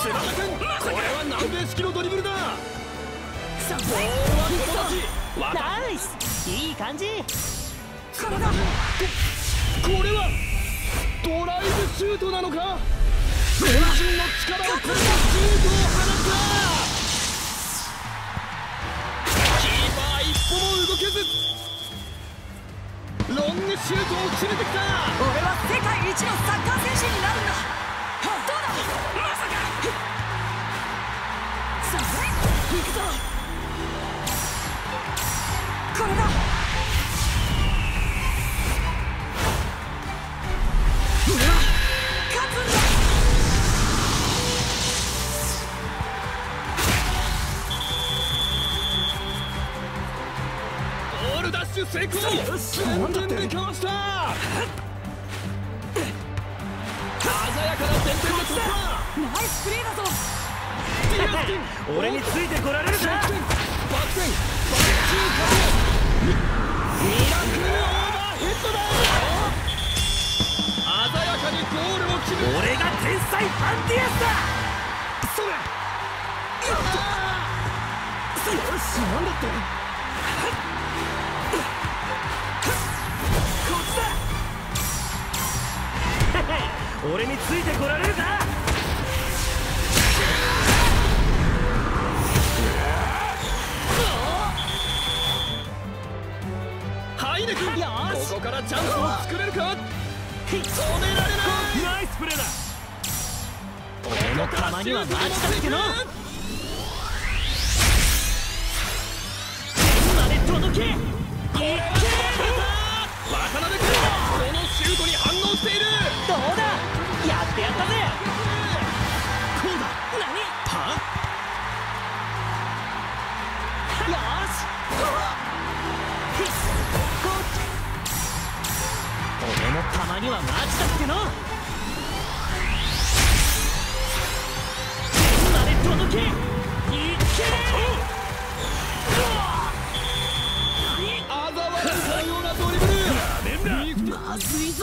すみません、これは南米式のドリブルだ。さあ、ナイス、いい感じ。体、これはドライブシュートなのか。全身の力を込めたシュートを放った。キーパー一歩も動けず。ロングシュートを決めてきた。俺は世界一のサッカー選手になるんだ。どうだ、まさか。さあ、行くぞ。これだ。俺は勝つんだ。ゴールダッシュ成功。完全にかわした。鮮やかな前線の突破。ナイスプレーだぞ。俺についてこられるか。バック転、バック中間。ミラクルオーバーヘッドだ。鮮やかにゴールを決める。俺が天才ファンティアスだ。それ。よし、なんだって。俺についてこられるか。ハイネ君、ここからチャンスを作れるか。止められない。ナイスプレーだ。俺の球にはマジだっての。天まで届け。これは渡辺君、このシュートに反応している。どうだ、やってやったぜ。こうだ。何？は？よし。俺のたまにはマジだっての。天まで届け。いけ。あざ笑いのようなドリブル。まずいぞ。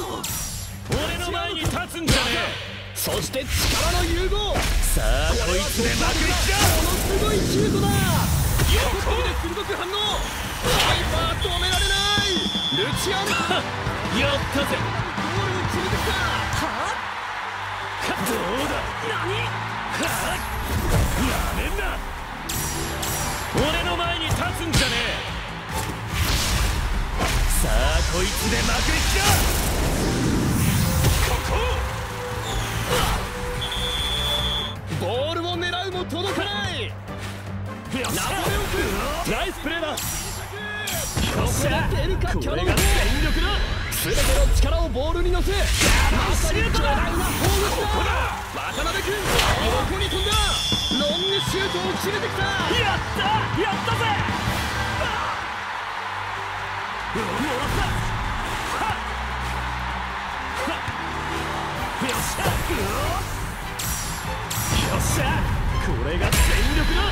俺の前に立つんじゃねえ。そして力の融合。さあ、こいつでまくりだ。ものすごいシュートだ。横に鋭く反応。ハイパー止められない。ルチアンやったぜ。ゴールを決めてきた。はあ、どうだ。何？はあ、やめんな。俺の前に立つんじゃねえ。さあ、こいつでまくりだ。ボールを狙うも届かない。ナポレオン君、ナイスプレーだ。ここで出るか。キャノン君、全ての力をボールに乗せ、まさに巨大なホームスター。渡辺君、横に飛んだ。ロングシュートを決めてきた。やった、やったぜ。ロングオーバー。よっしゃ、これが全力の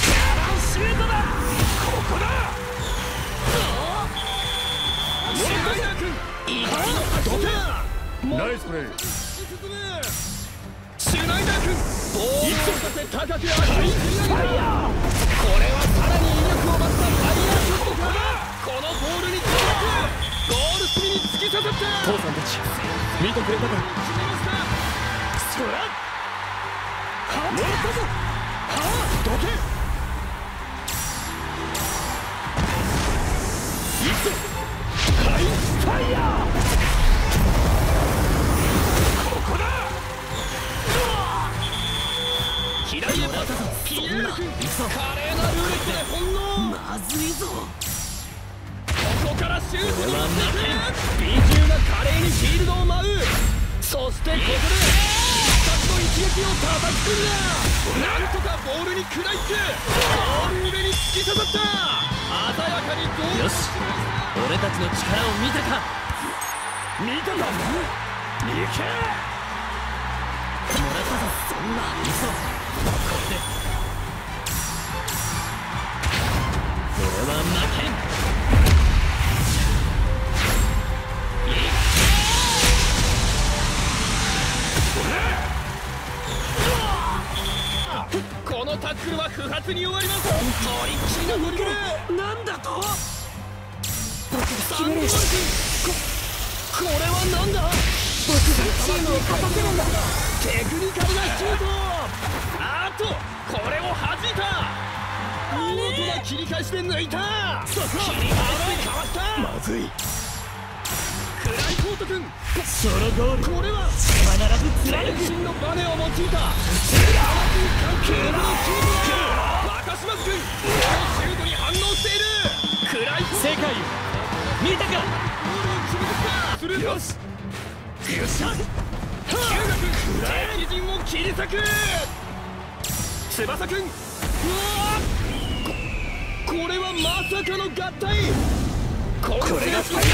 キャラのシュートだ。ここだ。ナイスプレー。シュナイダー君、ボールを立て高く上がり、これはさらに威力を増したファイヤーショットから、このボールに注目。ゴール隅に突き刺さった。父さんたち、見てくれたか。そら、はぁ、どけ。いくぞ。ハイファイヤー。ここだ。左へ渡さず、ピエール君、華麗なルーレットで翻弄。まずいぞ。ここからシュートに持ってくる。美獣が華麗にフィールドを舞う。そしてここで一発の一撃を叩き込んだ。なんとかボールに食らいつく。ゴール上に突き刺さった。鮮やかにゴール。よし、俺たちの力を見たか。見ただろ。行け。村田さん、そんな嘘。これで俺は負けん。タックルは不発に終わります。とりっきりのフックル。なんだと。これはなんだ。僕がチームを勝たせるんだ。テクニカルなシュート。あとこれを弾いた。見事な切り返しで抜いた。切り返しでかわした。まずい。クライコート君、そのゴール、これは必ず貫く真のバネを用いた強い関係のキープだ。若島君、このシュートに反応している。クライコート、正解見えたか。ゴールを決めてきた。よしよし、日向君、敵陣を切り裂く。翼君、うわー、これはまさかの合体。これが最大の力だ。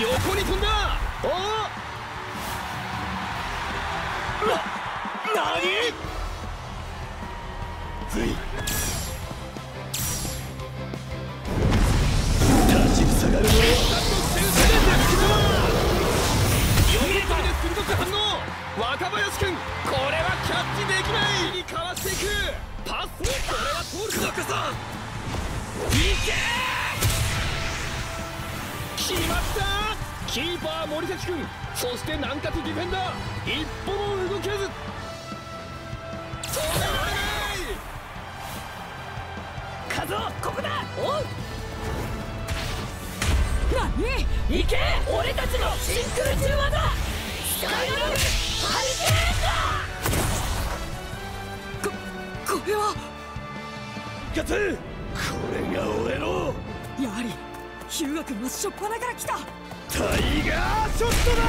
横に飛んだ。おお、なについ立ちふさがるものは若林君、これはキャッチできないにかわしていく。パス、これは通る。クさんいけー、決まった。キーパー森崎君、そして南葛ディフェンダー、一歩も動けず。止められないカズオ、ここだ。おう、何いけ、俺たちのシンクル中技スカイラブハリケーンだ。ガツン、これが俺の。やはり日向君はしょっぱなから来た。タイガーショットだ。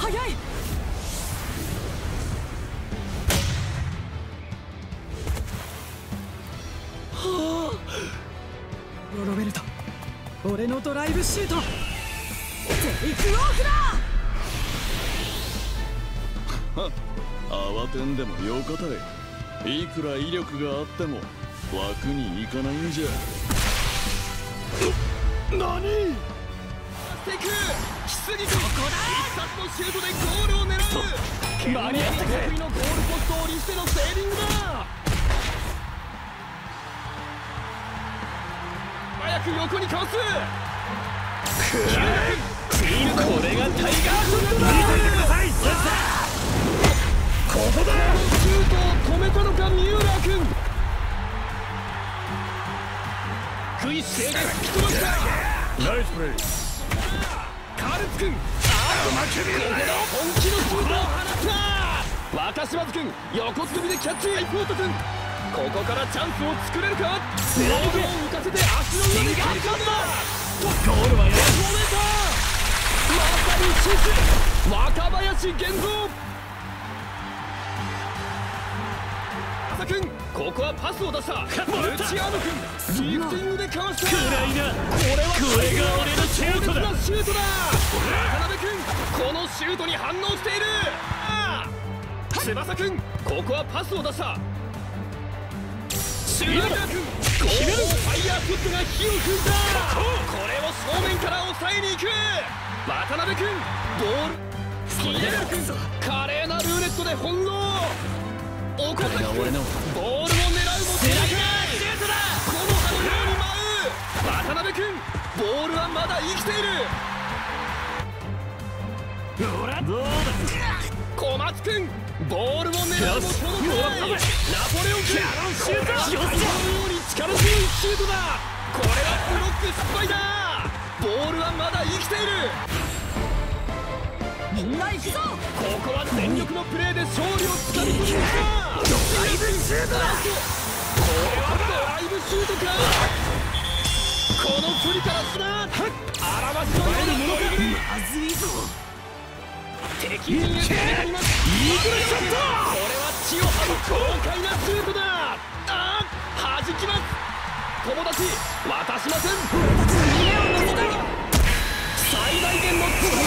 早い。はあ、ロベルト、俺のドライブシュート、テイクオフだ。慌てんでもよかたれ。いくら威力があっても枠に行かないんじゃ。何テク、キスギ君、ここだ。一発のシュートでゴールを狙う。間に合ってくれ。得意のゴールポストを利してのセービングだ。早く横にかわす。これがタイガーショットだ。見ていてください。ここだ。止めたのか、三浦君。クイッシュで吹き飛ばした。ナイスプレー。カルツ君、本気のシュートを放った。若島津君、横突きでキャッチ。ポート君、ここからチャンスを作れるか。ボールを浮かせて足の上に切り込んだ。ゴールはやらせ。まさにシュート。若林源三。君、ここはパスを出した。ルチアーノ君、リフティングでかわした。これが俺のシュートだ。渡辺君、このシュートに反応している。翼君、ここはパスを出した。シューター君、ゴールファイヤーフットが火を噴いた。これを正面から抑えに行く。渡辺君、ゴール。君、華麗なルーレットで翻弄。これが俺のボールを狙うも手だけ。この波のように舞う。渡辺君、ボールはまだ生きている。ほら、どうだ。小松君、ボールを狙うも届かない。ナポレオン君、シュート。より力強いシュートだ。これはブロック失敗だ。ボールはまだ生きている。みんな行くぞ。ここは全力のプレーで勝利をつかみ取った。ドライブシュートだ。これはドライブシュートか。この距離からすな。あらわしのような攻撃。まずいぞ。敵陣へ攻め込みます。イーグルショット。これは血を吐く豪快なシュートだ。ああ、弾きます。友達、渡しません。胸を乗せた。最大限の強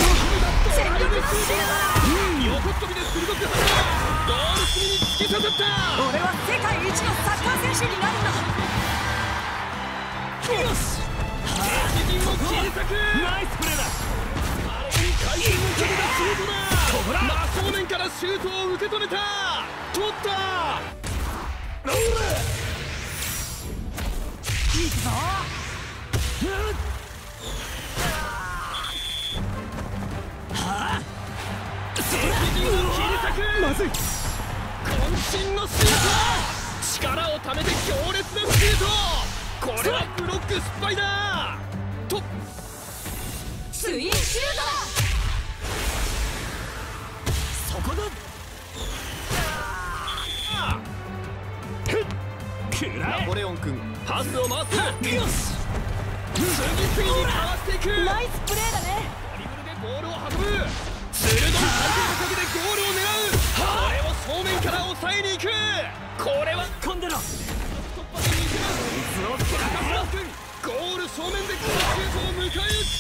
い横っ飛びで鋭く離れ、ゴール隅に突き刺さった。俺は世界一のサッカー選手になるんだ。よし、敵陣を切り裂く。ナイスプレーだ。あれに回転をかけたシュートだ。シュートを受け止めた、取った、ロールいくぞ、はあ、敵陣を切り裂く、まずい、渾身のシュート、力をためて強烈なシュート、これはブロック失敗だ、とツインシュートだ、このナポレオン君パスを回す、よし、次々にかわしていく、ナイスプレーだね、ドリブルでボールを運ぶ、鋭い回転をかけてゴールを狙う、これを正面から抑えに行く、これは突っ込んでろ、突破に行きます、ゴール正面でこのシュートを迎え撃つ、